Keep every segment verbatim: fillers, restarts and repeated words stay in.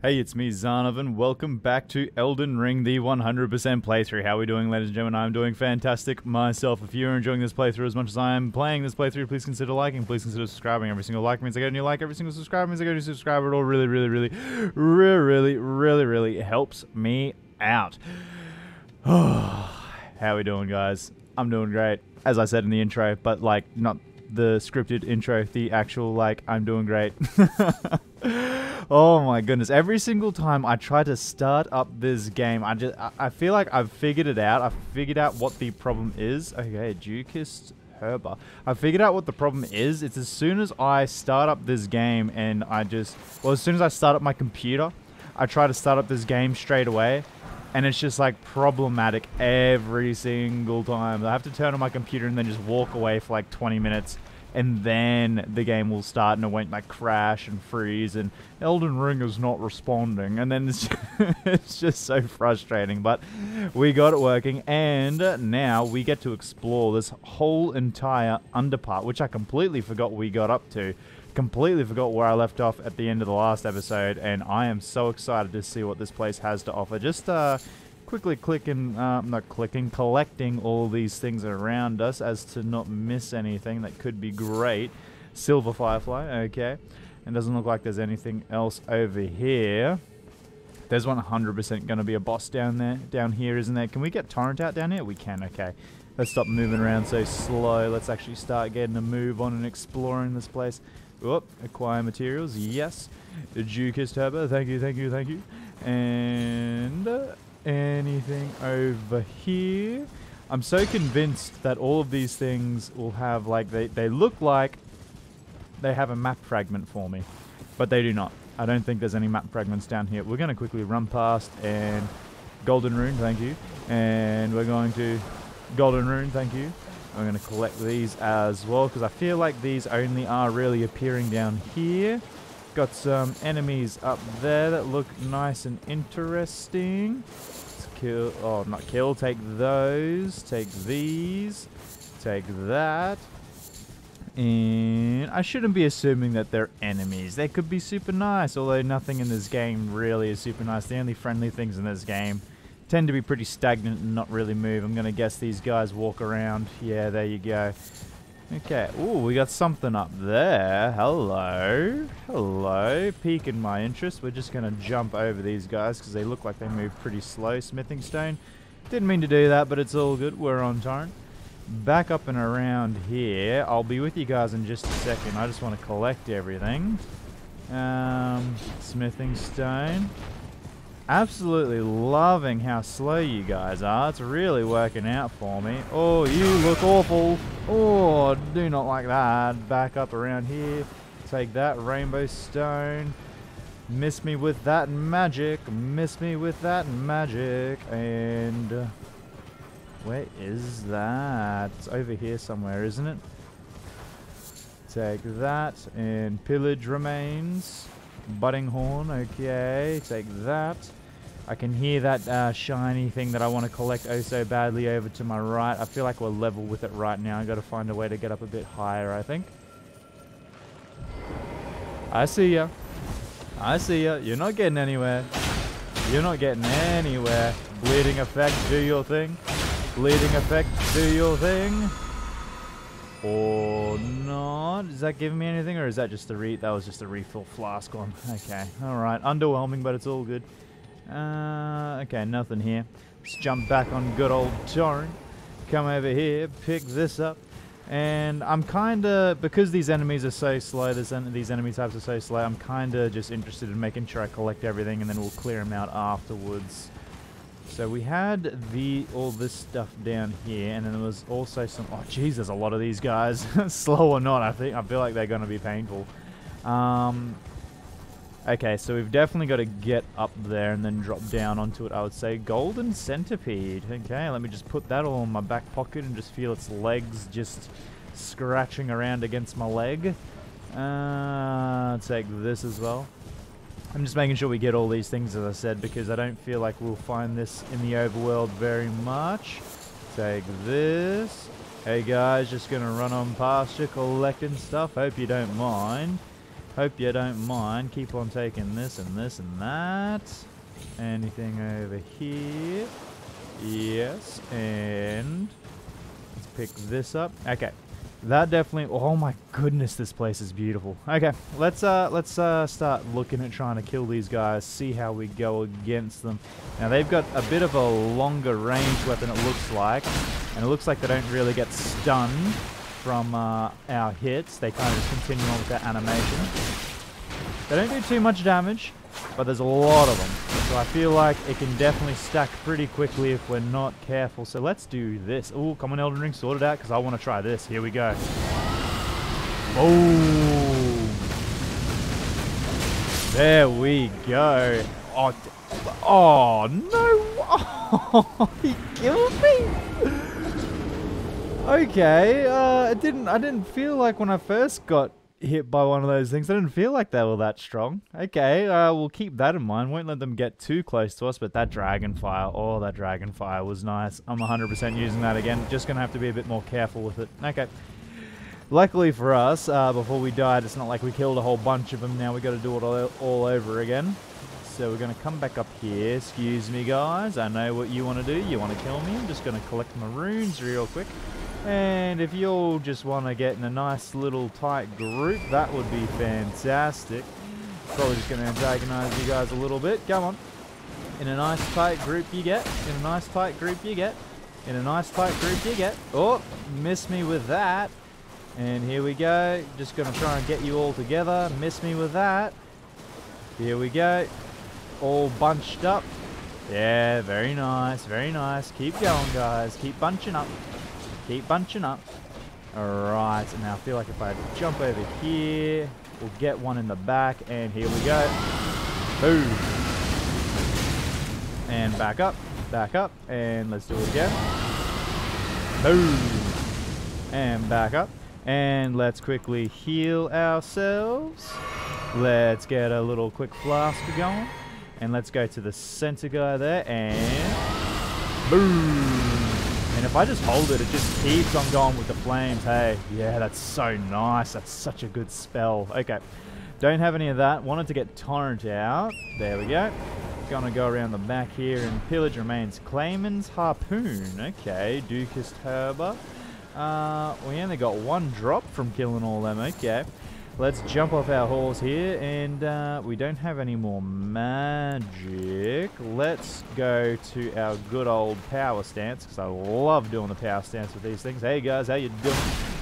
Hey, it's me, Zarnov, and welcome back to Elden Ring, the one hundred percent playthrough. How are we doing, ladies and gentlemen? I'm doing fantastic myself. If you're enjoying this playthrough as much as I am playing this playthrough, please consider liking. Please consider subscribing. Every single like means I get a new like. Every single subscribe means I get a new subscriber. It all really, really, really, really, really, really, really helps me out. How are we doing, guys? I'm doing great, as I said in the intro, but, like, not the scripted intro, the actual, like, I'm doing great. Oh my goodness, every single time I try to start up this game, I just, I, I feel like I've figured it out. I've figured out what the problem is. Okay, Dewkissed Herba. I figured out what the problem is. It's as soon as I start up this game and I just, well, as soon as I start up my computer, I try to start up this game straight away. And it's just like problematic every single time. I have to turn on my computer and then just walk away for like twenty minutes. And then the game will start and it won't like crash and freeze and Elden Ring is not responding. And then it's just, it's just so frustrating. But we got it working. And now we get to explore this whole entire underpart, which I completely forgot we got up to. Completely forgot where I left off at the end of the last episode, and I am so excited to see what this place has to offer. Just uh, quickly clicking, uh, not clicking, collecting all these things around us as to not miss anything that could be great. Silver Firefly, okay. And doesn't look like there's anything else over here. There's one hundred percent going to be a boss down there, down here, isn't there? Can we get Torrent out down here? We can, okay. Let's stop moving around so slow. Let's actually start getting a move on and exploring this place. Whoop, acquire materials, yes. Dewkissed Herba, thank you, thank you, thank you. And uh, anything over here? I'm so convinced that all of these things will have, like, they, they look like they have a map fragment for me, but they do not. I don't think there's any map fragments down here. We're going to quickly run past and Golden Rune, thank you. And we're going to Golden Rune, thank you. I'm going to collect these as well, because I feel like these only are really appearing down here. Got some enemies up there that look nice and interesting. Let's kill, oh, not kill, take those, take these, take that. And I shouldn't be assuming that they're enemies. They could be super nice, although nothing in this game really is super nice. The only friendly things in this game tend to be pretty stagnant and not really move. I'm going to guess these guys walk around. Yeah, there you go. Okay. Ooh, we got something up there. Hello. Hello. Piquing my interest. We're just going to jump over these guys because they look like they move pretty slow. Smithing Stone. Didn't mean to do that, but it's all good. We're on Torrent. Back up and around here. I'll be with you guys in just a second. I just want to collect everything. Um, Smithing Stone. Absolutely loving how slow you guys are. It's really working out for me. Oh, you look awful. Oh, do not like that. Back up around here. Take that rainbow stone. Miss me with that magic. Miss me with that magic. And uh, where is that? It's over here somewhere, isn't it? Take that and pillage remains. Budding horn. Okay, take that. I can hear that uh, shiny thing that I want to collect oh so badly over to my right. I feel like we're level with it right now. I've got to find a way to get up a bit higher, I think. I see ya. I see ya. You're not getting anywhere. You're not getting anywhere. Bleeding effect, do your thing. Bleeding effect, do your thing. Or not. Is that giving me anything, or is that just the re... That was just a refill flask one. Okay. Alright. Underwhelming, but it's all good. Uh, okay, nothing here. Let's jump back on good old Torrent. Come over here, pick this up. And I'm kind of... Because these enemies are so slow, this en these enemy types are so slow, I'm kind of just interested in making sure I collect everything, and then we'll clear them out afterwards. So we had the all this stuff down here, and then there was also some... Oh, jeez, there's a lot of these guys. Slow or not, I think I feel like they're going to be painful. Um, okay, so we've definitely got to get up there and then drop down onto it, I would say. Golden Centipede. Okay, let me just put that all in my back pocket and just feel its legs just scratching around against my leg. Uh, take this as well. I'm just making sure we get all these things, as I said, because I don't feel like we'll find this in the overworld very much. Take this. Hey guys, just going to run on past you collecting stuff. Hope you don't mind. Hope you don't mind. Keep on taking this and this and that. Anything over here? Yes, and let's pick this up. Okay, that definitely. Oh my goodness, this place is beautiful. Okay, let's uh let's uh start looking at trying to kill these guys, see how we go against them. Now they've got a bit of a longer range weapon, it looks like, and it looks like they don't really get stunned from uh, our hits. They kind of just continue on with their animation. They don't do too much damage, but there's a lot of them. So I feel like it can definitely stack pretty quickly if we're not careful. So let's do this. Ooh, come on, Elden Ring, sort it out, because I want to try this. Here we go. Oh, there we go. Oh, oh no. Oh, he killed me. Okay. Uh, it didn't, I didn't feel like when I first got hit by one of those things, I didn't feel like they were that strong. Okay, uh, we'll keep that in mind. Won't let them get too close to us, but that dragon fire, oh, that dragon fire was nice. I'm one hundred percent using that again. Just going to have to be a bit more careful with it. Okay. Luckily for us, uh, before we died, it's not like we killed a whole bunch of them. Now we got to do it all, all over again. So we're going to come back up here. Excuse me, guys. I know what you want to do. You want to kill me? I'm just going to collect my runes real quick. And if you all just want to get in a nice little tight group, that would be fantastic. Probably just going to antagonize you guys a little bit. Come on. In a nice tight group you get. In a nice tight group you get. In a nice tight group you get. Oh, miss me with that. And here we go. Just going to try and get you all together. Miss me with that. Here we go. All bunched up. Yeah, very nice. Very nice. Keep going, guys. Keep bunching up. Keep bunching up. Alright, and now I feel like if I jump over here, we'll get one in the back, and here we go. Boom. And back up, back up, and let's do it again. Boom. And back up. And let's quickly heal ourselves. Let's get a little quick flask going. And let's go to the center guy there, and boom. And if I just hold it, it just keeps on going with the flames. Hey, yeah, that's so nice. That's such a good spell. Okay, don't have any of that. Wanted to get Torrent out. There we go. Gonna go around the back here and pillage remains. Clayman's Harpoon. Okay, Dukist Herber. Uh, we only got one drop from killing all them. Okay, let's jump off our horse here. And uh, we don't have any more magic. Let's go to our good old power stance, because I love doing the power stance with these things. Hey guys, how you doing?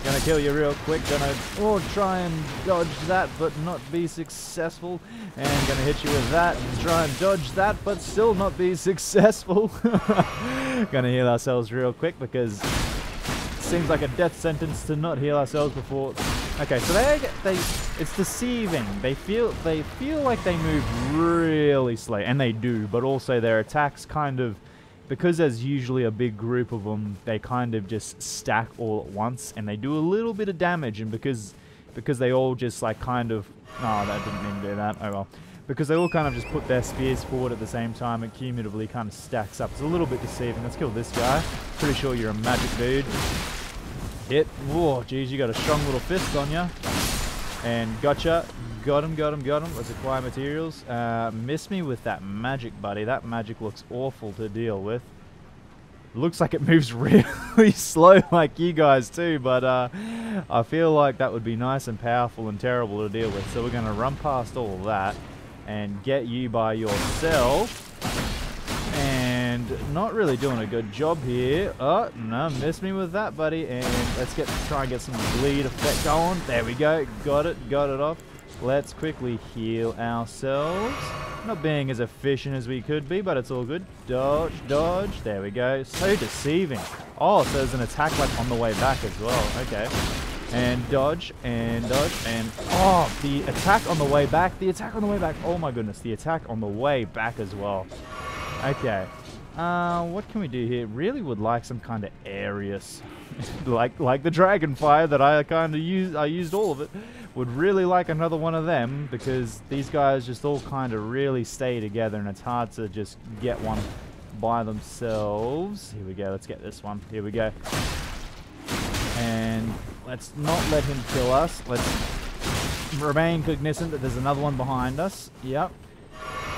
Gonna kill you real quick. Gonna oh, try and dodge that, but not be successful. And gonna hit you with that. And try and dodge that, but still not be successful. Gonna heal ourselves real quick, because it seems like a death sentence to not heal ourselves before... Okay, so they, they, it's deceiving. They feel, they feel like they move really slow, and they do, but also their attacks kind of, because there's usually a big group of them, they kind of just stack all at once, and they do a little bit of damage, and because, because they all just like kind of, oh, that didn't mean to do that, oh well. Because they all kind of just put their spears forward at the same time, it cumulatively kind of stacks up. It's a little bit deceiving. Let's kill this guy. Pretty sure you're a magic dude. Hit. Whoa, geez, you got a strong little fist on you. And gotcha. Got him, got him, got him. Let's acquire materials. Uh, miss me with that magic, buddy. That magic looks awful to deal with. Looks like it moves really slow like you guys too, but uh, I feel like that would be nice and powerful and terrible to deal with. So we're going to run past all that and get you by yourself. Not really doing a good job here. Oh, no, miss me with that, buddy. And let's get try and get some bleed effect going. There we go. Got it. Got it off. Let's quickly heal ourselves. Not being as efficient as we could be, but it's all good. Dodge, dodge. There we go. So deceiving. Oh, so there's an attack like on the way back as well. Okay. And dodge, and dodge, and... Oh, the attack on the way back. The attack on the way back. Oh, my goodness. The attack on the way back as well. Okay. Uh, what can we do here? Really would like some kind of areas, like like the dragon fire that I kind of used. I used all of it. Would really like another one of them, because these guys just all kind of really stay together, and it's hard to just get one by themselves. Here we go. Let's get this one. Here we go. And let's not let him kill us. Let's remain cognizant that there's another one behind us. Yep.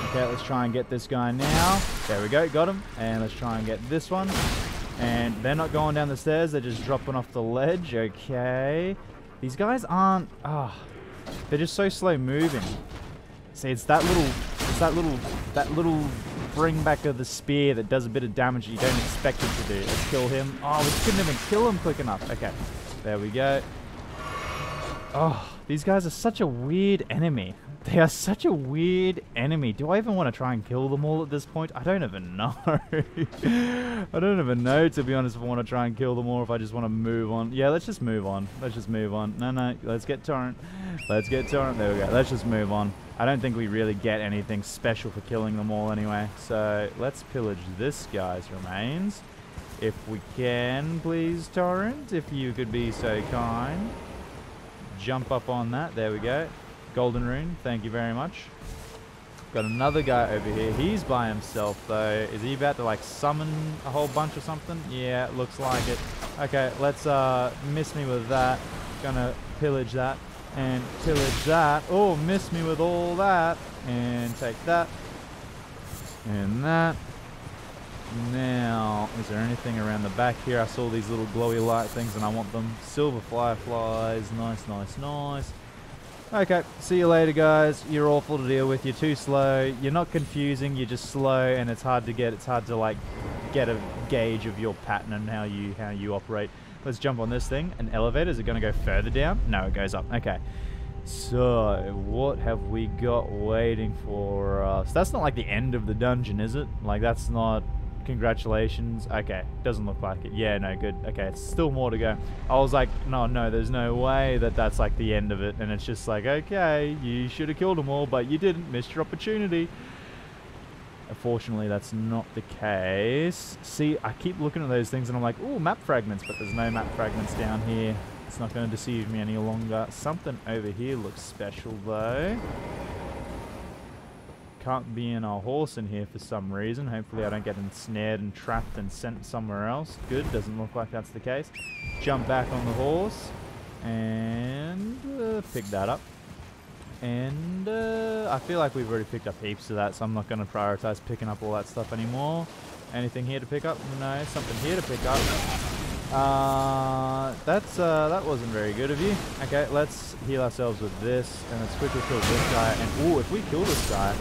Okay, let's try and get this guy now. There we go, got him. And let's try and get this one. And they're not going down the stairs, they're just dropping off the ledge. Okay. These guys aren't... Ah, oh, they're just so slow moving. See, it's that little... It's that little... That little... bring back of the spear that does a bit of damage you don't expect it to do. Let's kill him. Oh, we couldn't even kill him quick enough. Okay, there we go. Oh, these guys are such a weird enemy. They are such a weird enemy. Do I even want to try and kill them all at this point? I don't even know. I don't even know, to be honest, if I want to try and kill them all, if I just want to move on. Yeah, let's just move on. Let's just move on. No, no, let's get Torrent. Let's get Torrent. There we go. Let's just move on. I don't think we really get anything special for killing them all anyway. So let's pillage this guy's remains. If we can, please, Torrent. If you could be so kind. Jump up on that. There we go. Golden rune. Thank you very much. Got another guy over here. He's by himself, though. Is he about to, like, summon a whole bunch or something? Yeah, looks like it. Okay, let's uh, miss me with that. Gonna pillage that. And pillage that. Oh, miss me with all that. And take that. And that. Now, is there anything around the back here? I saw these little glowy light things and I want them. Silver fireflies. Nice, nice, nice. Okay, see you later, guys. You're awful to deal with. You're too slow. You're not confusing. You're just slow, and it's hard to get. It's hard to, like, get a gauge of your pattern and how you how you operate. Let's jump on this thing. An elevator. Is it going to go further down? No, it goes up. Okay. So, what have we got waiting for us? That's not like the end of the dungeon, is it? Like, that's not... Congratulations. Okay. Doesn't look like it. Yeah, no, good. Okay, it's still more to go. I was like, no, no, there's no way that that's like the end of it. And it's just like, okay, you should have killed them all, but you didn't. Missed your opportunity. Unfortunately, that's not the case. See, I keep looking at those things and I'm like, ooh, map fragments, but there's no map fragments down here. It's not going to deceive me any longer. Something over here looks special, though. Can't be in our horse in here for some reason. Hopefully I don't get ensnared and trapped and sent somewhere else. Good, doesn't look like that's the case. Jump back on the horse and uh, pick that up. And uh, I feel like we've already picked up heaps of that, so I'm not going to prioritize picking up all that stuff anymore. Anything here to pick up? No, something here to pick up. Uh, that's uh, that wasn't very good of you. Okay, let's heal ourselves with this, and let's quickly kill this guy. And ooh, if we kill this guy,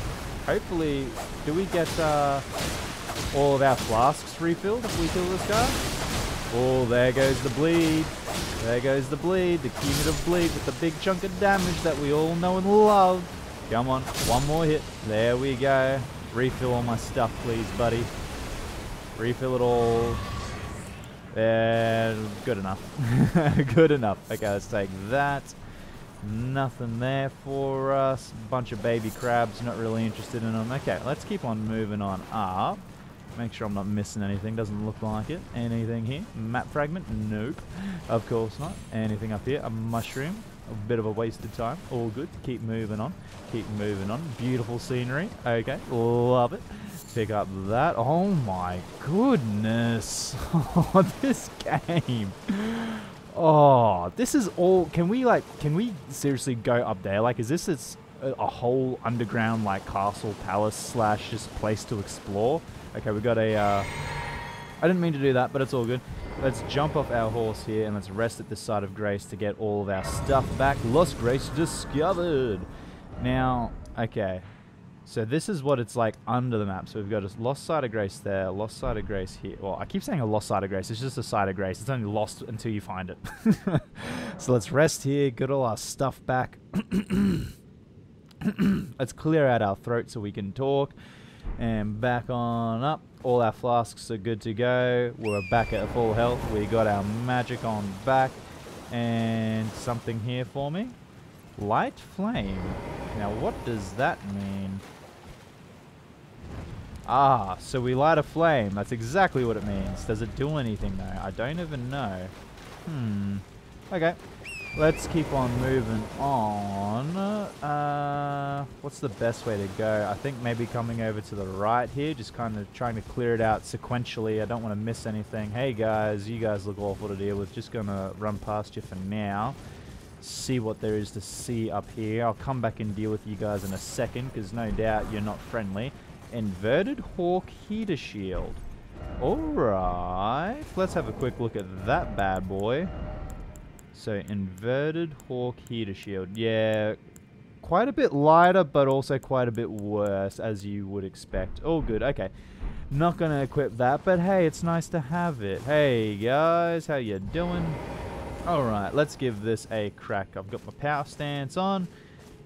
hopefully, do we get uh, all of our flasks refilled if we kill this guy? Oh, there goes the bleed. There goes the bleed. The cumulative bleed with the big chunk of damage that we all know and love. Come on, one more hit. There we go. Refill all my stuff, please, buddy. Refill it all. There, good enough. Good enough. Okay, let's take that. Nothing there for us. Bunch of baby crabs, not really interested in them. Okay, let's keep on moving on up. Make sure I'm not missing anything. Doesn't look like it. Anything here? Map fragment? Nope. Of course not. Anything up here? A mushroom. A bit of a wasted time. All good. Keep moving on. Keep moving on. Beautiful scenery. Okay, love it. Pick up that. Oh my goodness. Oh, this game. Oh, this is all... Can we, like... Can we seriously go up there? Like, is this it's a, a whole underground, like, castle, palace, slash, just place to explore? Okay, we got a... Uh, I didn't mean to do that, but it's all good. Let's jump off our horse here, and let's rest at this side of Grace to get all of our stuff back. Lost Grace discovered! Now, okay. So this is what it's like under the map. So we've got a lost side of grace there, lost side of grace here. Well, I keep saying a lost side of grace. It's just a side of grace. It's only lost until you find it. So let's rest here, get all our stuff back. Let's clear out our throat so we can talk. And back on up. All our flasks are good to go. We're back at full health. We got our magic on back. And something here for me. Light flame. Now what does that mean? Ah, so we light a flame. That's exactly what it means. Does it do anything, though? I don't even know. Hmm. Okay. Let's keep on moving on. Uh, what's the best way to go? I think maybe coming over to the right here. Just kind of trying to clear it out sequentially. I don't want to miss anything. Hey, guys. You guys look awful to deal with. Just going to run past you for now. see what there is to see up here. I'll come back and deal with you guys in a second, because no doubt you're not friendly. Inverted Hawk heater shield. Alright, let's have a quick look at that bad boy. So, Inverted Hawk heater shield. Yeah, quite a bit lighter, but also quite a bit worse, as you would expect. All good, okay. Not going to equip that, but hey, it's nice to have it. Hey, guys, how you doing? Alright, let's give this a crack. I've got my power stance on.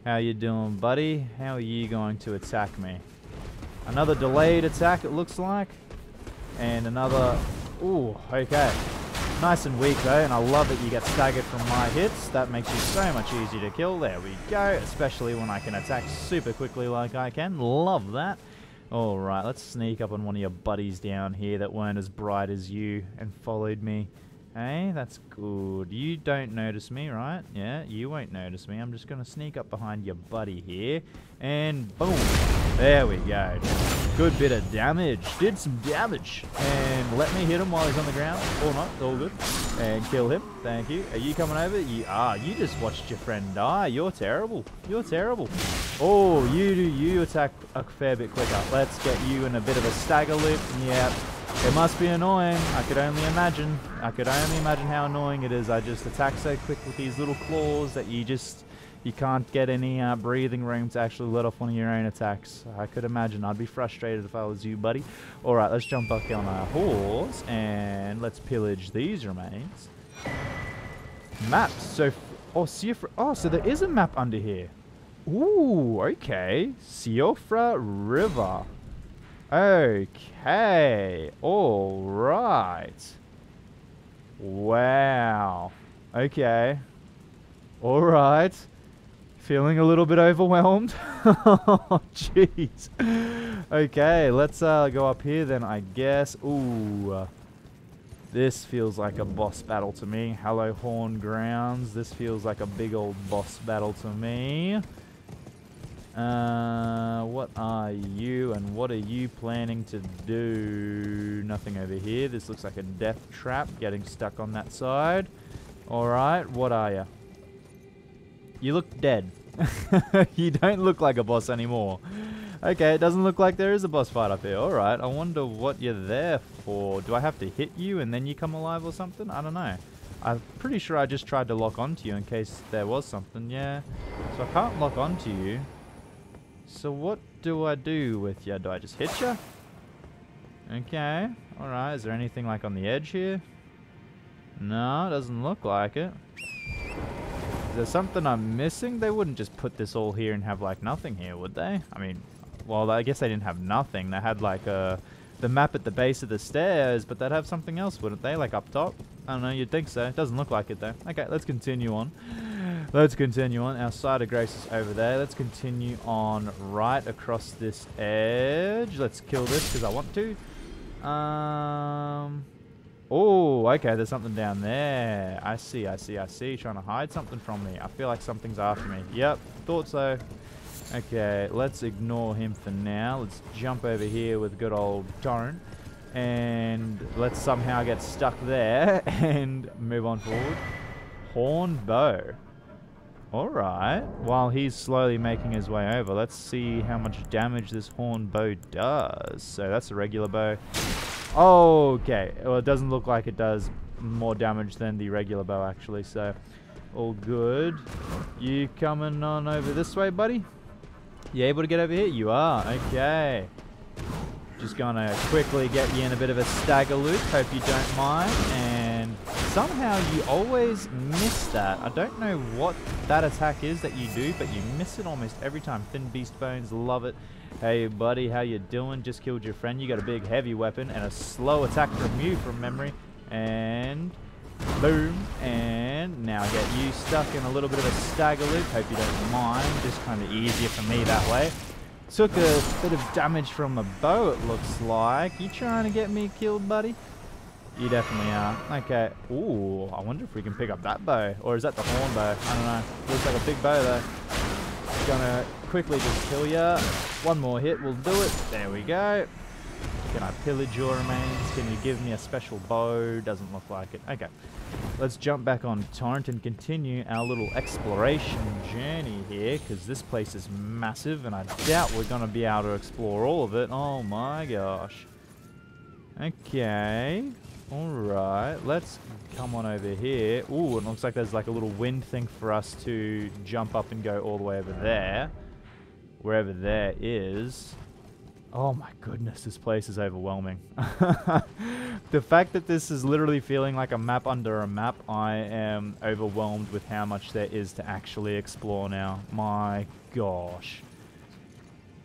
How you doing, buddy? How are you going to attack me? Another delayed attack, it looks like. And another... Ooh, okay. Nice and weak, though, and I love that you get staggered from my hits. That makes you so much easier to kill. There we go, especially when I can attack super quickly like I can. Love that. Alright, let's sneak up on one of your buddies down here that weren't as bright as you and followed me. Hey, that's good. You don't notice me, right? Yeah, you won't notice me. I'm just going to sneak up behind your buddy here. And boom. There we go. Good bit of damage. Did some damage. And let me hit him while he's on the ground. Or not. All good. And kill him. Thank you. Are you coming over? You are. You just watched your friend die. You're terrible. You're terrible. Oh, you do. You attack a fair bit quicker. Let's get you in a bit of a stagger loop. Yep. It must be annoying. I could only imagine. I could only imagine how annoying it is. I just attack so quick with these little claws that you just... You can't get any uh, breathing room to actually let off one of your own attacks. I could imagine. I'd be frustrated if I was you, buddy. Alright, let's jump back on our horse. And let's pillage these remains. Maps. So... Oh, Siofra... Oh, so there is a map under here. Ooh, okay. Siofra River. Okay, all right. Wow. Okay. All right. Feeling a little bit overwhelmed. Oh, jeez. Okay, let's uh, go up here then, I guess. Ooh. This feels like a boss battle to me. Hallowhorn Grounds. This feels like a big old boss battle to me. Uh, what are you and what are you planning to do? Nothing over here. This looks like a death trap. Getting stuck on that side. Alright, what are you? You look dead. You don't look like a boss anymore. Okay, it doesn't look like there is a boss fight up here. Alright, I wonder what you're there for. Do I have to hit you and then you come alive or something? I don't know. I'm pretty sure I just tried to lock onto you in case there was something. Yeah. So I can't lock onto you. So what do I do with you? Do I just hit you? Okay. Alright. Is there anything like on the edge here? No, it doesn't look like it. Is there something I'm missing? They wouldn't just put this all here and have like nothing here, would they? I mean, well, I guess they didn't have nothing. They had like a, the map at the base of the stairs, but they'd have something else, wouldn't they? Like up top? I don't know. You'd think so. It doesn't look like it though. Okay, let's continue on. Let's continue on. Our side of grace is over there. Let's continue on right across this edge. Let's kill this because I want to. Um. Oh, okay. There's something down there. I see, I see, I see. Trying to hide something from me. I feel like something's after me. Yep, thought so. Okay, let's ignore him for now. Let's jump over here with good old Torrent. And let's somehow get stuck there and move on forward. Horn bow. Alright, while he's slowly making his way over, let's see how much damage this horn bow does. So that's a regular bow. Okay, well it doesn't look like it does more damage than the regular bow actually, so all good. You coming on over this way, buddy? You able to get over here? You are, okay. Just gonna quickly get you in a bit of a stagger loop, hope you don't mind, and somehow you always miss that. I don't know what that attack is that you do, but you miss it almost every time. Thin Beast Bones, love it. Hey buddy, how you doing? Just killed your friend. You got a big heavy weapon and a slow attack from you from memory. And boom. And now get you stuck in a little bit of a stagger loop. Hope you don't mind. Just kind of easier for me that way. Took a bit of damage from the bow, it looks like. You trying to get me killed, buddy? You definitely are. Okay. Ooh, I wonder if we can pick up that bow. Or is that the horn bow? I don't know. Looks like a big bow though. Gonna quickly just kill ya. One more hit will do it. There we go. Can I pillage your remains? Can you give me a special bow? Doesn't look like it. Okay. let's jump back on Torrent and continue our little exploration journey here, because this place is massive and I doubt we're going to be able to explore all of it. Oh my gosh. Okay. Alright, let's come on over here. Ooh, it looks like there's like a little wind thing for us to jump up and go all the way over there. Wherever there is. Oh my goodness, this place is overwhelming. The fact that this is literally feeling like a map under a map, I am overwhelmed with how much there is to actually explore now. My gosh.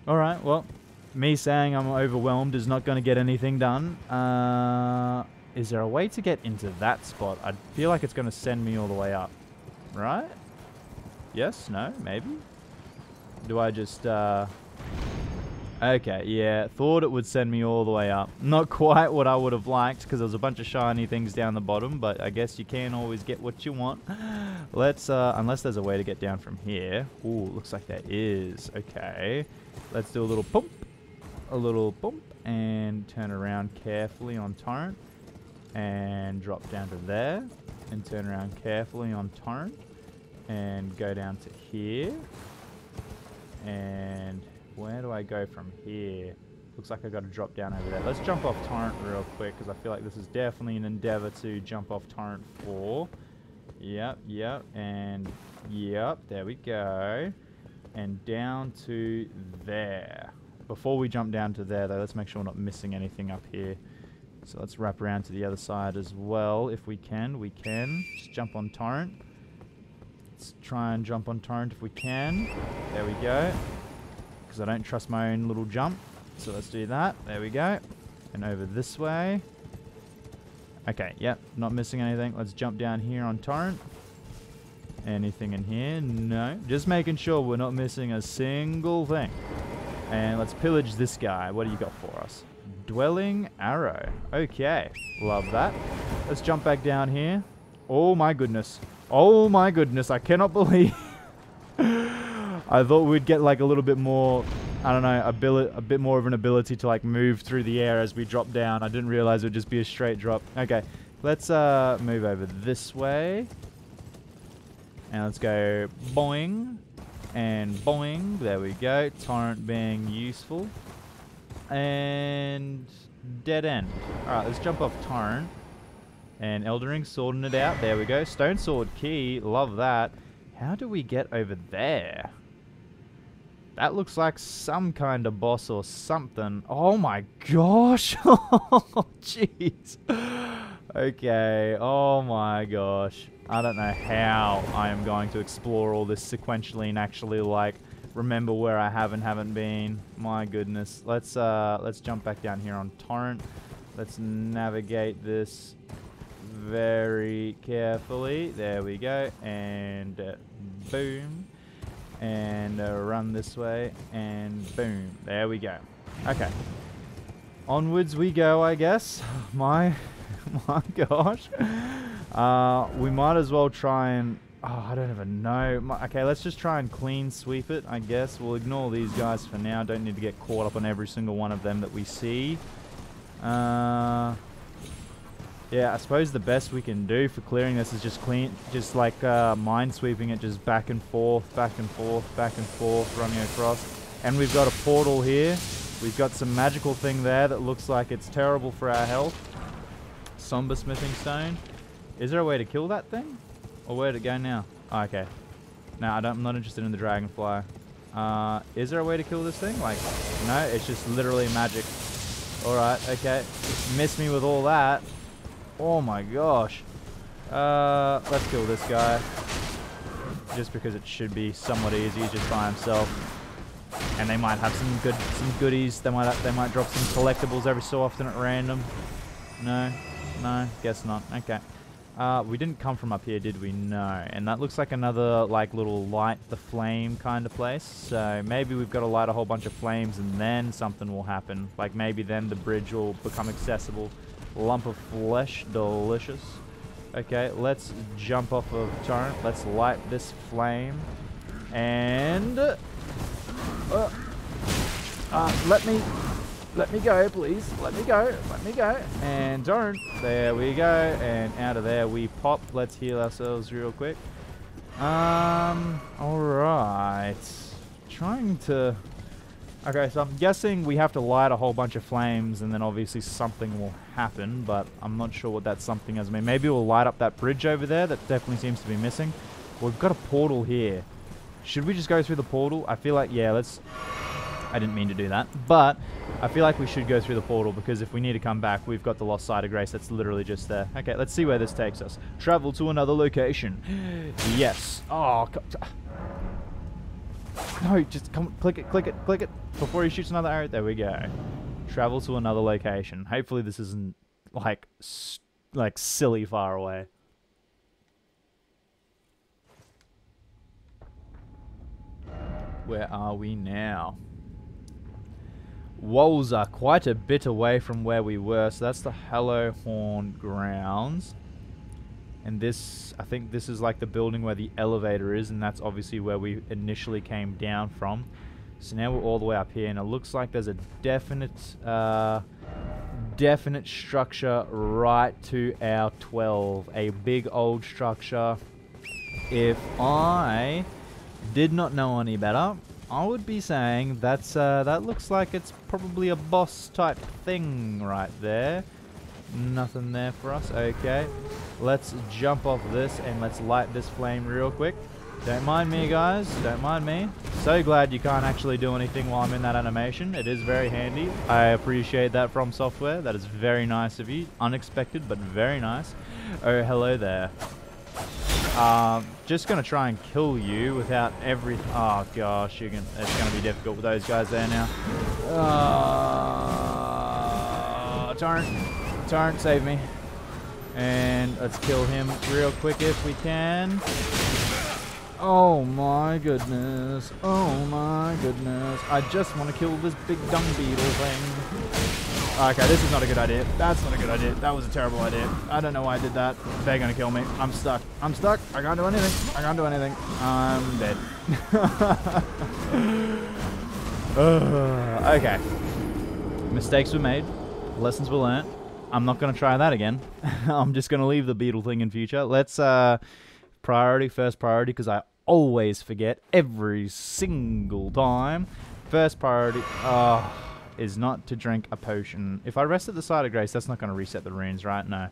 Alright, well, me saying I'm overwhelmed is not going to get anything done. Uh, is there a way to get into that spot? I feel like it's going to send me all the way up. Right? Yes? No? Maybe? Do I just... Uh Okay, yeah, thought it would send me all the way up. Not quite what I would have liked, because there's a bunch of shiny things down the bottom, but I guess you can't always get what you want. Let's, uh, unless there's a way to get down from here. Ooh, looks like there is. Okay, let's do a little pump, a little pump, and turn around carefully on Torrent, and drop down to there, and turn around carefully on Torrent, and go down to here, and... Where do I go from here? Looks like I got to drop down over there. Let's jump off Torrent real quick, because I feel like this is definitely an endeavor to jump off Torrent for. Yep, yep, and yep, there we go. And down to there. Before we jump down to there, though, let's make sure we're not missing anything up here. So let's wrap around to the other side as well. If we can, we can. Just jump on Torrent. Let's try and jump on Torrent if we can. There we go. I don't trust my own little jump, so let's do that. There we go, and over this way. Okay, yep, not missing anything. Let's jump down here on Torrent. Anything in here? No, just making sure we're not missing a single thing. And let's pillage this guy. What do you got for us? Dwelling arrow. Okay, love that. Let's jump back down here. Oh my goodness, oh my goodness, I cannot believe I thought we'd get like a little bit more, I don't know, abili a bit more of an ability to like move through the air as we drop down. I didn't realize it would just be a straight drop. Okay, let's uh, move over this way. And let's go boing and boing. There we go. Torrent being useful. And dead end. All right, let's jump off Torrent. And Elden Ring, swording it out. There we go. Stone sword key. Love that. How do we get over there? That looks like some kind of boss or something. Oh my gosh. Oh, jeez. Okay. Oh my gosh. I don't know how I am going to explore all this sequentially and actually, like, remember where I have and haven't been. My goodness. Let's, uh, let's jump back down here on Torrent. Let's navigate this very carefully. There we go. And uh, boom. And uh, run this way, and boom, there we go. Okay, onwards we go, I guess. My, my gosh, uh, we might as well try and. Oh, I don't even know. My, okay, let's just try and clean sweep it, I guess. We'll ignore these guys for now. Don't need to get caught up on every single one of them that we see. Uh, yeah, I suppose the best we can do for clearing this is just clean, just like uh, mine sweeping it, just back and forth, back and forth, back and forth, running across. And we've got a portal here. We've got some magical thing there that looks like it's terrible for our health. Somber Smithing Stone. Is there a way to kill that thing? Or where'd it go now? Oh, okay. No, I don't, I'm not interested in the dragonfly. Uh, is there a way to kill this thing? Like, no, it's just literally magic. Alright, okay. Miss me with all that. Oh my gosh. Uh, let's kill this guy. Just because it should be somewhat easy, just by himself. And they might have some good, some goodies. They might, have, they might drop some collectibles every so often at random. No, no, guess not. Okay. Uh, we didn't come from up here, did we? No. And that looks like another like little light the flame kind of place. So maybe we've got to light a whole bunch of flames, and then something will happen. Like maybe then the bridge will become accessible. Lump of flesh, delicious. Okay, let's jump off of Torrent. Let's light this flame. And... Uh, uh, let me... Let me go, please. Let me go. Let me go. And don't. There we go. And out of there we pop. Let's heal ourselves real quick. Um, alright. Trying to... Okay, so I'm guessing we have to light a whole bunch of flames and then obviously something will happen, but I'm not sure what that something is. I mean, maybe we'll light up that bridge over there. That definitely seems to be missing. We've got a portal here. Should we just go through the portal? I feel like, yeah, let's... I didn't mean to do that, but I feel like we should go through the portal because if we need to come back, we've got the Lost Site of Grace that's literally just there. Okay, let's see where this takes us. Travel to another location. Yes. Oh, God. No, just come, click it, click it, click it before he shoots another arrow. There we go. Travel to another location. Hopefully this isn't like, like silly far away. Where are we now? Walls are quite a bit away from where we were, so that's the Hallowhorn Grounds. And this, I think this is like the building where the elevator is, and that's obviously where we initially came down from. So now we're all the way up here, and it looks like there's a definite, uh, definite structure right to our twelve. A big old structure. If I... did not know any better, I would be saying that's uh, that looks like it's probably a boss type thing right there. Nothing there for us. Okay, let's jump off this and let's light this flame real quick. Don't mind me, guys. Don't mind me. So glad you can't actually do anything while I'm in that animation. It is very handy. I appreciate that from software. That is very nice of you. Unexpected, but very nice. Oh, hello there. Um, just gonna try and kill you without every. Oh gosh, you can. It's gonna be difficult with those guys there now. Uh, Torrent, Torrent, save me! And let's kill him real quick if we can. Oh my goodness! Oh my goodness! I just want to kill this big dung beetle thing. Okay, this is not a good idea. That's not a good idea. That was a terrible idea. I don't know why I did that. They're gonna kill me. I'm stuck. I'm stuck. I can't do anything. I can't do anything. I'm dead. uh, okay. Mistakes were made. Lessons were learnt. I'm not gonna try that again. I'm just gonna leave the beetle thing in future. Let's uh, priority first priority because I always forget every single time. First priority. Oh. Is not to drink a potion. If I rest at the Site of Grace, that's not going to reset the runes, right? No.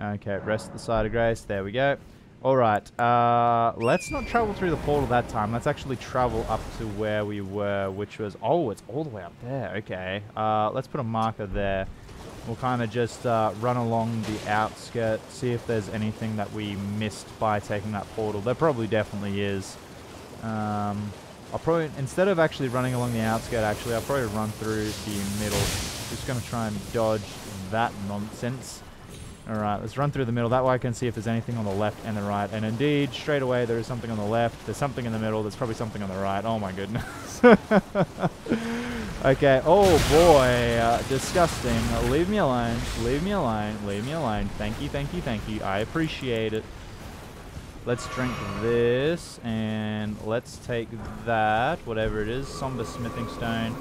Okay, rest at the Site of Grace. There we go. Alright, uh, let's not travel through the portal that time. Let's actually travel up to where we were, which was... Oh, it's all the way up there. Okay. Uh, let's put a marker there. We'll kind of just uh, run along the outskirts, see if there's anything that we missed by taking that portal. There probably definitely is. Um... I'll probably, instead of actually running along the outskirt, actually, I'll probably run through the middle. Just going to try and dodge that nonsense. Alright, let's run through the middle. That way I can see if there's anything on the left and the right. And indeed, straight away, there is something on the left. There's something in the middle. There's probably something on the right. Oh my goodness. Okay, oh boy. Uh, disgusting. Leave me alone. Leave me alone. Leave me alone. Thank you, thank you, thank you. I appreciate it. Let's drink this, and let's take that, whatever it is, Somber Smithing Stone,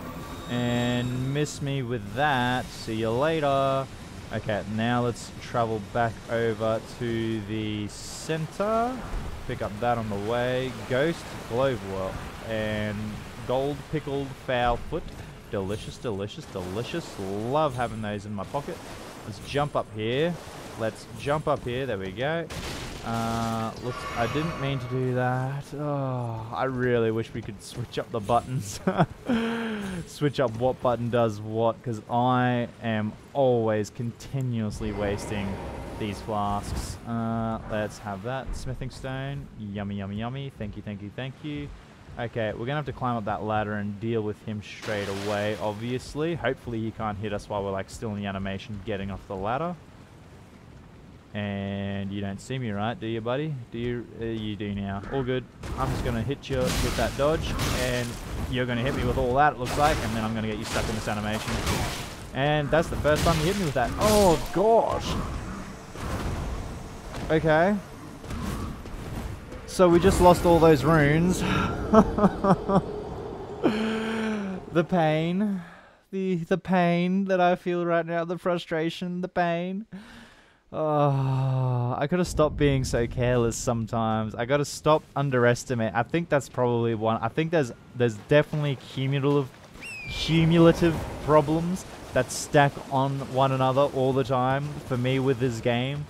and miss me with that. See you later. Okay, now let's travel back over to the center. Pick up that on the way. Ghost Glovewell, and gold pickled fowl foot. Delicious, delicious, delicious. Love having those in my pocket. Let's jump up here. Let's jump up here. There we go. Uh, look, I didn't mean to do that. Oh, I really wish we could switch up the buttons. Switch up what button does what, because I am always continuously wasting these flasks. Uh, let's have that. Smithing stone. Yummy, yummy, yummy. Thank you, thank you, thank you. Okay, we're going to have to climb up that ladder and deal with him straight away, obviously. Hopefully he can't hit us while we're like still in the animation getting off the ladder. And you don't see me, right? Do you, buddy? Do you? Uh, you do now. All good. I'm just going to hit you with that dodge. And you're going to hit me with all that, it looks like. And then I'm going to get you stuck in this animation. And that's the first time you hit me with that. Oh, gosh. Okay. So we just lost all those runes. The pain. the the pain that I feel right now, the frustration, the pain. Oh, I gotta stop being so careless sometimes. I gotta stop underestimate. I think that's probably one. I think there's there's definitely cumulative cumulative problems that stack on one another all the time for me with this game.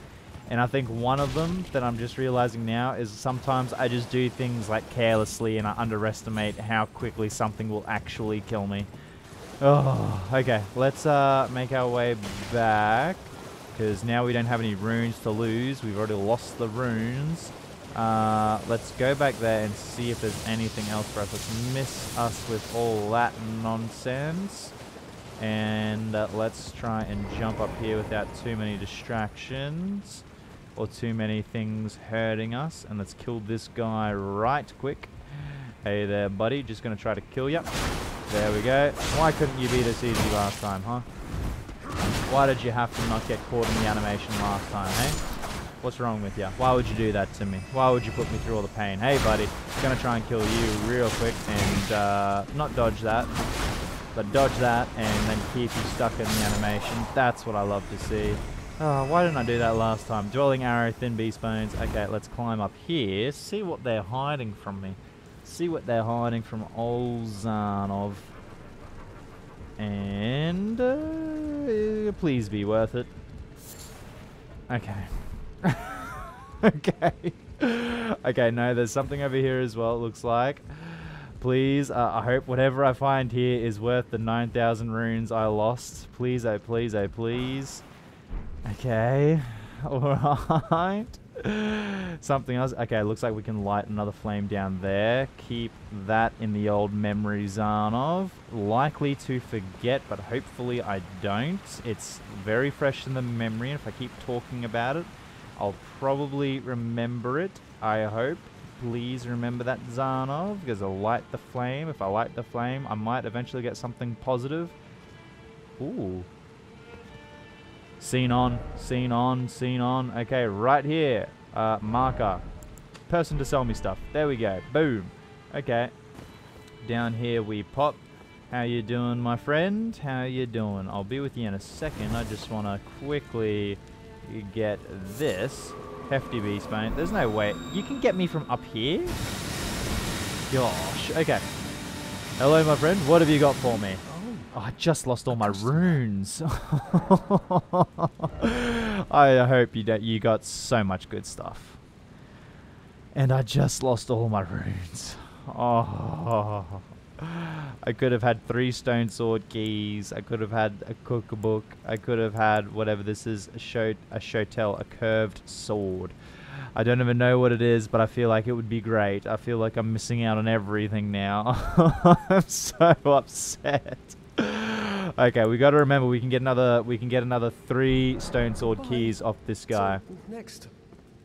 And I think one of them that I'm just realizing now is sometimes I just do things like carelessly and I underestimate how quickly something will actually kill me. Oh, okay. Let's uh, make our way back because now we don't have any runes to lose. We've already lost the runes. Uh, let's go back there and see if there's anything else for us. Let's miss us with all that nonsense. And uh, let's try and jump up here without too many distractions. Or too many things hurting us. And let's kill this guy right quick. Hey there, buddy. Just going to try to kill you. There we go. Why couldn't you be this easy last time, huh? Why did you have to not get caught in the animation last time, hey? What's wrong with you? Why would you do that to me? Why would you put me through all the pain? Hey, buddy. Going to try and kill you real quick and uh, not dodge that. But dodge that and then keep you stuck in the animation. That's what I love to see. Oh, why didn't I do that last time? Dwelling arrow, thin beast bones. Okay, let's climb up here. See what they're hiding from me. See what they're hiding from old Zarnov. And uh, please be worth it. Okay. Okay. Okay, no, there's something over here as well, it looks like. Please, uh, I hope whatever I find here is worth the nine thousand runes I lost. Please, oh, please, oh, please. Okay, alright. Something else. Okay, looks like we can light another flame down there. Keep that in the old memory, Zarnov. Likely to forget, but hopefully I don't. It's very fresh in the memory, and if I keep talking about it, I'll probably remember it, I hope. Please remember that, Zarnov, because I'll light the flame. If I light the flame, I might eventually get something positive. Ooh. Scene on, scene on, scene on. Okay, right here. Uh, marker. Person to sell me stuff. There we go. Boom. Okay. Down here we pop. How you doing, my friend? How you doing? I'll be with you in a second. I just want to quickly get this. Hefty beast, mate. There's no way. You can get me from up here? Gosh. Okay. Hello, my friend. What have you got for me? Oh, I just lost all my runes. I hope you don't. You got so much good stuff. And I just lost all my runes. Oh, I could have had three stone sword keys. I could have had a cookbook. I could have had whatever this is, a show, a showtell, a curved sword. I don't even know what it is, but I feel like it would be great. I feel like I'm missing out on everything now. I'm so upset. Okay, we got to remember we can get another we can get another three stone sword keys off this guy. Next.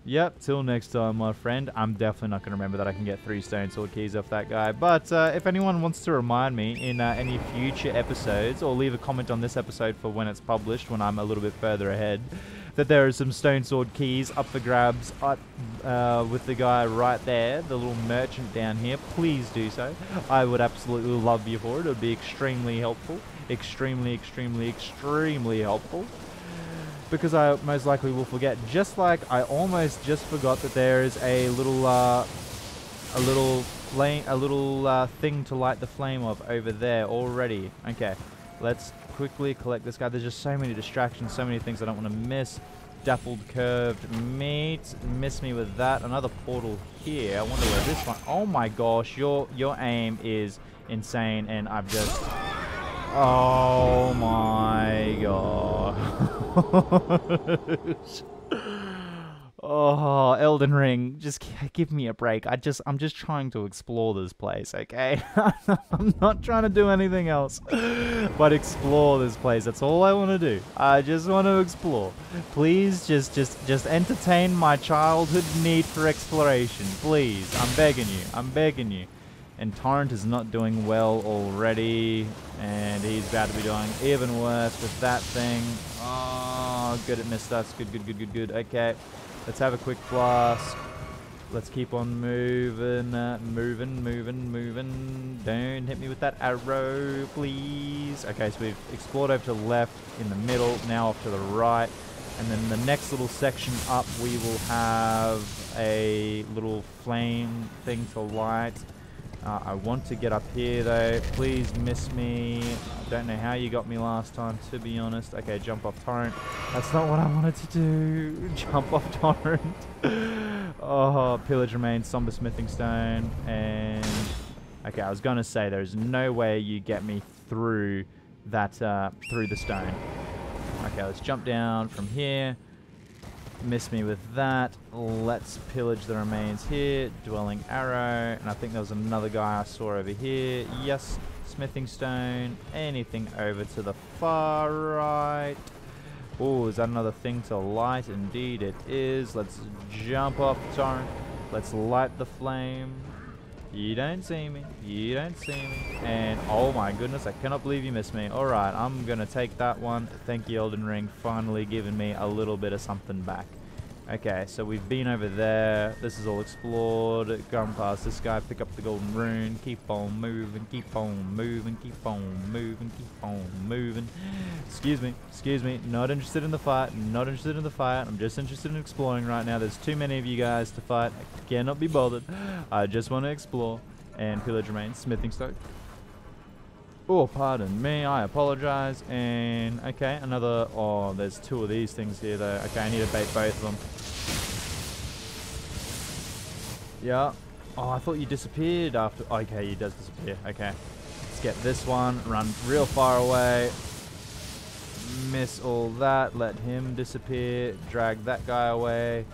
Yep, till next time, my friend. I'm definitely not going to remember that I can get three stone sword keys off that guy. But uh, if anyone wants to remind me in uh, any future episodes, or leave a comment on this episode for when it's published, when I'm a little bit further ahead, that there are some stone sword keys up for grabs up, uh, with the guy right there, the little merchant down here, please do so. I would absolutely love you for it. It would be extremely helpful. Extremely, extremely, extremely helpful. Because I most likely will forget, just like I almost just forgot that there is a little, uh, a little flame, a little uh, thing to light the flame of over there already. Okay, let's quickly collect this guy. There's just so many distractions, so many things I don't want to miss. Dappled curved meat, miss me with that. Another portal here. I wonder where this one. Oh my gosh, your your aim is insane, and I've just. Oh my god. Oh, Elden Ring, just give me a break. I just, I'm just trying to explore this place, okay? I'm not trying to do anything else but explore this place. That's all I want to do. I just want to explore. Please, just, just, just entertain my childhood need for exploration, please. I'm begging you. I'm begging you. And Torrent is not doing well already, and he's about to be doing even worse with that thing. Oh, good, it missed us. Good, good, good, good, good. Okay, let's have a quick blast. Let's keep on moving, uh, moving, moving, moving. Don't hit me with that arrow, please. Okay, so we've explored over to the left, in the middle, now off to the right. And then the next little section up, we will have a little flame thing to light. Uh, I want to get up here, though. Please miss me. I don't know how you got me last time, to be honest. Okay, jump off Torrent. That's not what I wanted to do. Jump off Torrent. Oh, Pillage Remains, Somber Smithing Stone. And... okay, I was going to say, there's no way you get me through that, uh, through the stone. Okay, let's jump down from here. Miss me with that. Let's pillage the remains here. Dwelling arrow. And I think there was another guy I saw over here. Yes. Smithing stone. Anything over to the far right. Oh, is that another thing to light? Indeed it is. Let's jump off Torrent. Let's light the flame. You don't see me. You don't see me. And oh my goodness, I cannot believe you missed me. Alright, I'm going to take that one. Thank you, Elden Ring, finally giving me a little bit of something back. Okay, so we've been over there. This is all explored. Gone past this guy, pick up the golden rune. Keep on moving, keep on moving, keep on moving, keep on moving. Excuse me, excuse me. Not interested in the fight, not interested in the fight. I'm just interested in exploring right now. There's too many of you guys to fight. I cannot be bothered. I just want to explore. And pillage remains, smithing stone. Oh, pardon me, I apologize. And, okay, another... oh, there's two of these things here, though. Okay, I need to bait both of them. Yeah. Oh, I thought you disappeared after... okay, he does disappear. Okay. Let's get this one. Run real far away. Miss all that. Let him disappear. Drag that guy away.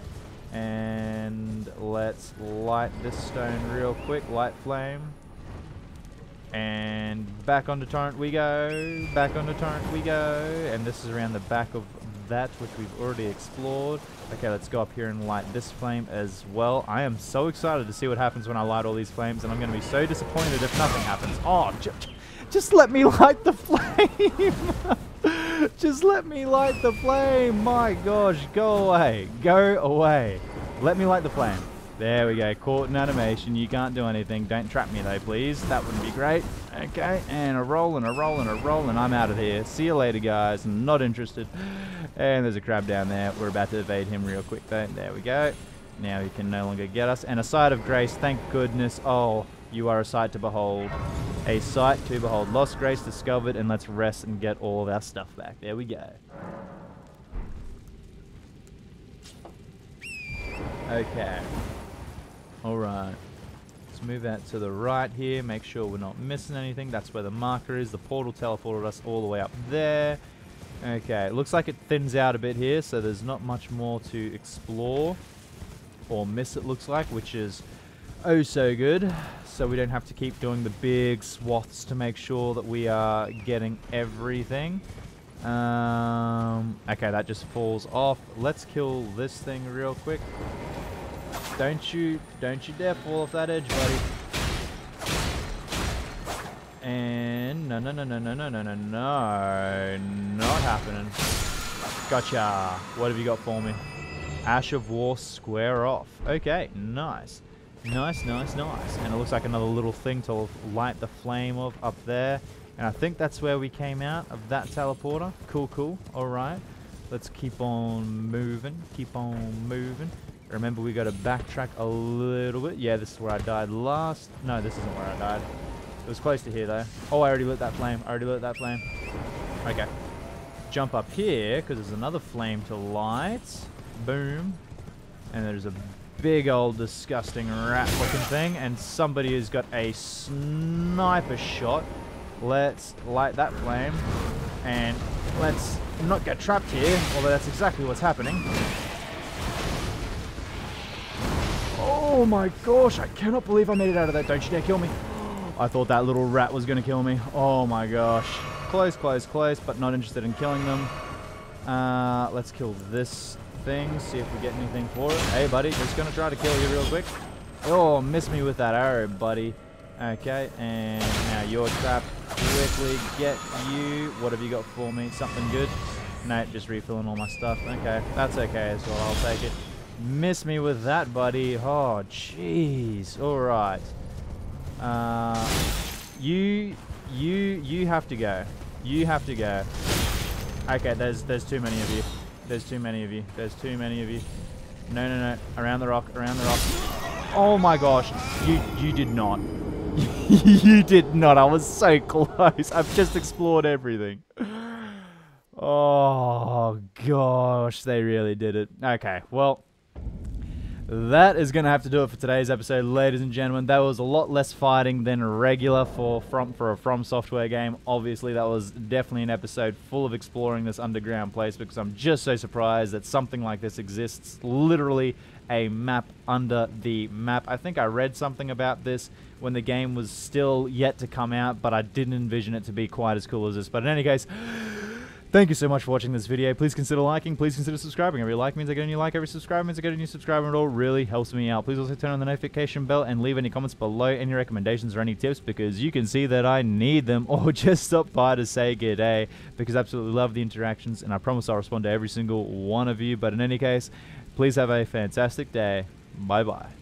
And let's light this stone real quick. Light flame. And back onto Torrent we go, back onto Torrent we go, and this is around the back of that, which we've already explored. Okay, let's go up here and light this flame as well. I am so excited to see what happens when I light all these flames, and I'm going to be so disappointed if nothing happens. Oh, j just let me light the flame! Just let me light the flame! My gosh, go away, go away. Let me light the flame. There we go, caught in animation, you can't do anything. Don't trap me though, please. That wouldn't be great. Okay, and a roll and a roll and a roll and I'm out of here. See you later, guys. I'm not interested. And there's a crab down there. We're about to evade him real quick though. There we go. Now he can no longer get us. And a sight of grace, thank goodness. Oh, you are a sight to behold. A sight to behold. Lost grace discovered, and let's rest and get all of our stuff back. There we go. Okay. Alright, let's move out to the right here, make sure we're not missing anything. That's where the marker is. The portal teleported us all the way up there. Okay, it looks like it thins out a bit here, so there's not much more to explore or miss, it looks like, which is oh so good. So we don't have to keep doing the big swaths to make sure that we are getting everything. Um, okay, that just falls off. Let's kill this thing real quick. Don't you, don't you dare fall off that edge, buddy. And no, no, no, no, no, no, no, no, no, not happening. Gotcha. What have you got for me? Ash of War, square off. Okay, nice. Nice, nice, nice. And it looks like another little thing to light the flame of up there. And I think that's where we came out of that teleporter. Cool, cool. All right. Let's keep on moving. Keep on moving. Remember, we got to backtrack a little bit. Yeah, this is where I died last. No, this isn't where I died. It was close to here, though. Oh, I already lit that flame. I already lit that flame. Okay. Jump up here, because there's another flame to light. Boom. And there's a big old disgusting rat-looking thing. And somebody has got a sniper shot. Let's light that flame. And let's not get trapped here, although that's exactly what's happening. Oh my gosh, I cannot believe I made it out of that. Don't you dare kill me. I thought that little rat was going to kill me. Oh my gosh. Close, close, close, but not interested in killing them. Uh, let's kill this thing, see if we get anything for it. Hey buddy, just going to try to kill you real quick. Oh, miss me with that arrow, buddy. Okay, and now you're trapped. Quickly get you. What have you got for me? Something good? No, just refilling all my stuff. Okay, that's okay as well. I'll take it. Miss me with that, buddy. Oh, jeez. All right. Uh, you, you, you have to go. You have to go. Okay, there's, there's too many of you. There's too many of you. There's too many of you. No, no, no. Around the rock. Around the rock. Oh my gosh. You, you did not. You did not. I was so close. I've just explored everything. Oh gosh, they really did it. Okay, well, that is going to have to do it for today's episode, ladies and gentlemen. That was a lot less fighting than regular for from for a From Software game. Obviously, that was definitely an episode full of exploring this underground place, because I'm just so surprised that something like this exists. Literally a map under the map. I think I read something about this when the game was still yet to come out, but I didn't envision it to be quite as cool as this. But in any case, thank you so much for watching this video. Please consider liking. Please consider subscribing. Every like means I get a new like. Every subscribe means I get a new subscriber. It all really helps me out. Please also turn on the notification bell and leave any comments below, any recommendations or any tips, because you can see that I need them, or just stop by to say g'day, because I absolutely love the interactions, and I promise I'll respond to every single one of you. But in any case, please have a fantastic day. Bye-bye.